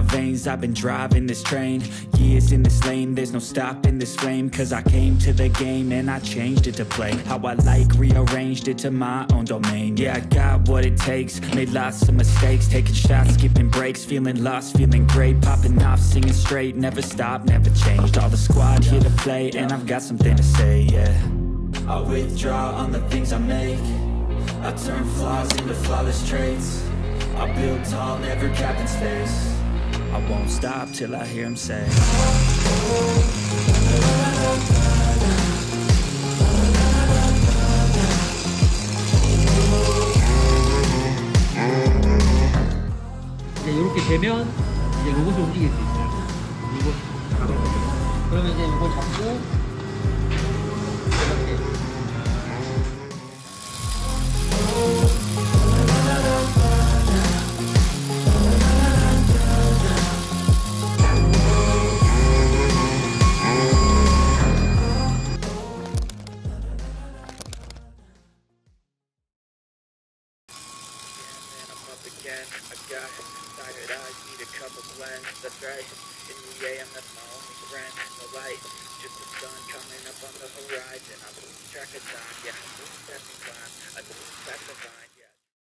my veins. I've been driving this train, years in this lane, there's no stopping this flame. Cause I came to the game and I changed it to play how I like, rearranged it to my own domain. Yeah, I got what it takes, made lots of mistakes, taking shots, skipping breaks, feeling lost, feeling great, popping off, singing straight, never stopped, never changed. All the squad here to play, and I've got something to say, yeah. I withdraw on the things I make, I turn flaws into flawless traits. I build tall, never capped in space. I won't stop till I hear him say, 이제 이렇게 되면 이제 로봇이 움직일 수 있어요. 로봇 바로. 그러면 이제 이걸 잡고 이렇게. Again, I got tired eyes, need a couple blends, that's right. In the AM, that's my only friend. The light, just the sun coming up on the horizon. I lose track of time, yeah, I lose track of time. I lose track of time.